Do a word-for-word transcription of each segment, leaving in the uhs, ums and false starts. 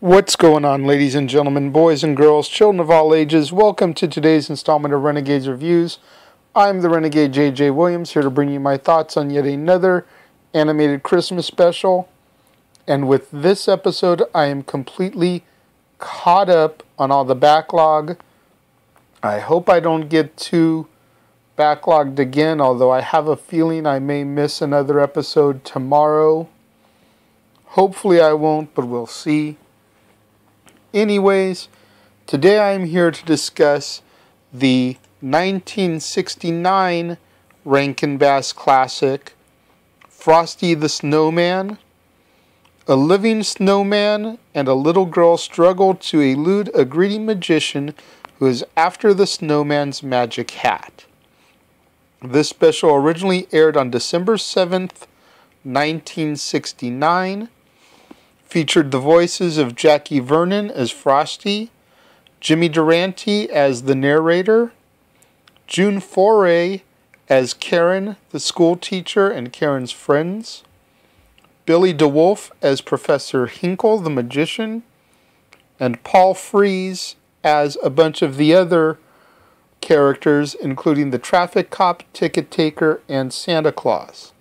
What's going on, ladies and gentlemen, boys and girls, children of all ages? Welcome to today's installment of Renegades Reviews. I'm the Renegade J J Williams, here to bring you my thoughts on yet another animated Christmas special. And with this episode, I am completely caught up on all the backlog. I hope I don't get too backlogged again, although I have a feeling I may miss another episode tomorrow. Hopefully I won't, but we'll see. Anyways, today I'm here to discuss the nineteen sixty-nine Rankin-Bass classic, Frosty the Snowman. A living snowman and a little girl struggle to elude a greedy magician who is after the snowman's magic hat. This special originally aired on December seventh, nineteen sixty-nine. Featured the voices of Jackie Vernon as Frosty, Jimmy Durante as the narrator, June Foray as Karen, the school teacher, and Karen's friends, Billy DeWolf as Professor Hinkle, the magician, and Paul Frees as a bunch of the other characters, including the traffic cop, ticket taker, and Santa Claus.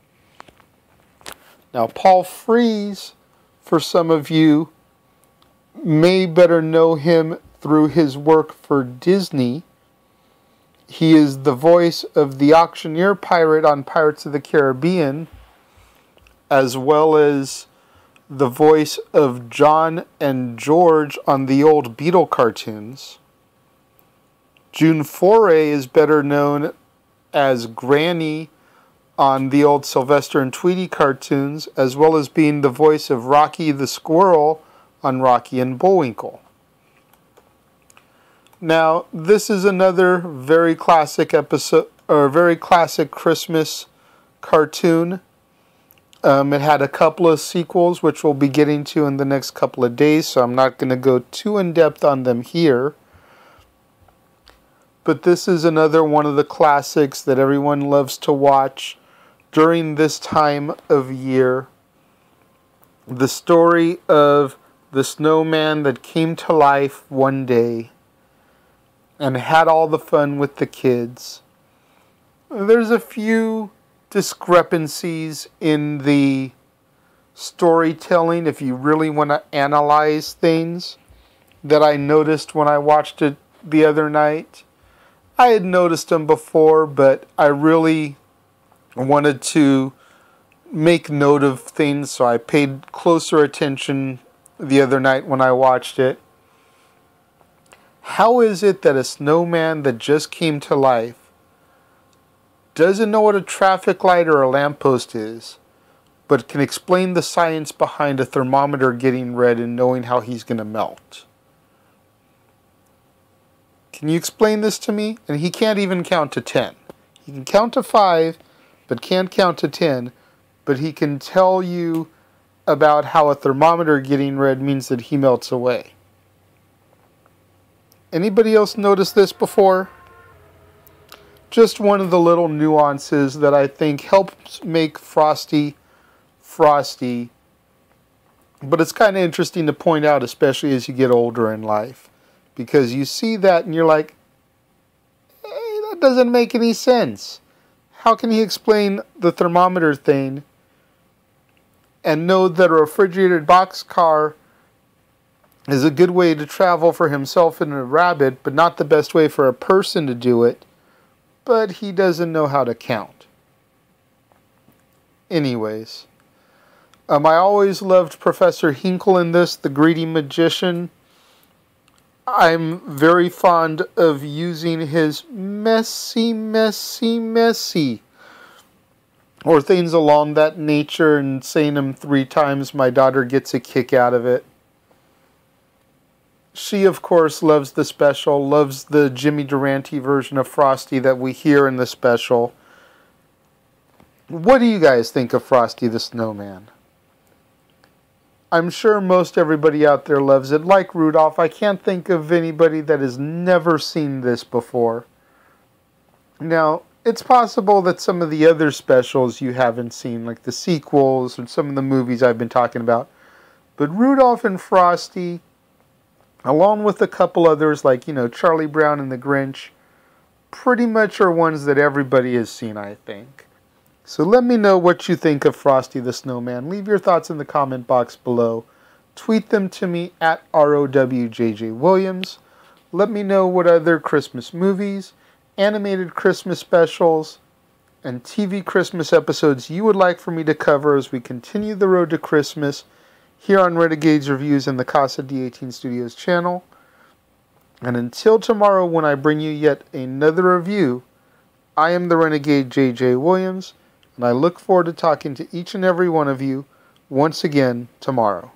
Now, Paul Frees, for some of you, may better know him through his work for Disney. He is the voice of the auctioneer pirate on Pirates of the Caribbean, as well as the voice of John and George on the old Beatle cartoons. June Foray is better known as Granny on the old Sylvester and Tweety cartoons, as well as being the voice of Rocky the Squirrel on Rocky and Bullwinkle. Now, this is another very classic episode, or very classic Christmas cartoon. Um, it had a couple of sequels, which we'll be getting to in the next couple of days, so I'm not going to go too in-depth on them here. But this is another one of the classics that everyone loves to watch during this time of year. The story of the snowman that came to life one day and had all the fun with the kids. There's a few discrepancies in the storytelling, if you really want to analyze things, that I noticed when I watched it the other night. I had noticed them before, but I really wanted to make note of things, so I paid closer attention the other night when I watched it. How is it that a snowman that just came to life doesn't know what a traffic light or a lamppost is, but can explain the science behind a thermometer getting red and knowing how he's going to melt? Can you explain this to me? And he can't even count to ten. He can count to five, but can't count to ten. But he can tell you about how a thermometer getting red means that he melts away. Anybody else notice this before? Just one of the little nuances that I think helps make Frosty Frosty. But it's kind of interesting to point out, especially as you get older in life. Because you see that and you're like, hey, that doesn't make any sense. How can he explain the thermometer thing and know that a refrigerated boxcar is a good way to travel for himself and a rabbit, but not the best way for a person to do it, but he doesn't know how to count? Anyways, um, I always loved Professor Hinkle in this, the greedy magician. I'm very fond of using his messy, messy, messy, or things along that nature, and saying them three times. My daughter gets a kick out of it. She, of course, loves the special, loves the Jimmy Durante version of Frosty that we hear in the special. What do you guys think of Frosty the Snowman? I'm sure most everybody out there loves it. Like Rudolph, I can't think of anybody that has never seen this before. Now, it's possible that some of the other specials you haven't seen, like the sequels and some of the movies I've been talking about, But Rudolph and Frosty, along with a couple others like, you know, Charlie Brown and the Grinch, pretty much are ones that everybody has seen, I think. So let me know what you think of Frosty the Snowman. Leave your thoughts in the comment box below. Tweet them to me at R O W J J Williams. Let me know what other Christmas movies, animated Christmas specials, and T V Christmas episodes you would like for me to cover as we continue the road to Christmas here on Renegades Reviews and the Casa D eighteen Studios channel. And until tomorrow when I bring you yet another review, I am the Renegade J J Williams, and I look forward to talking to each and every one of you once again tomorrow.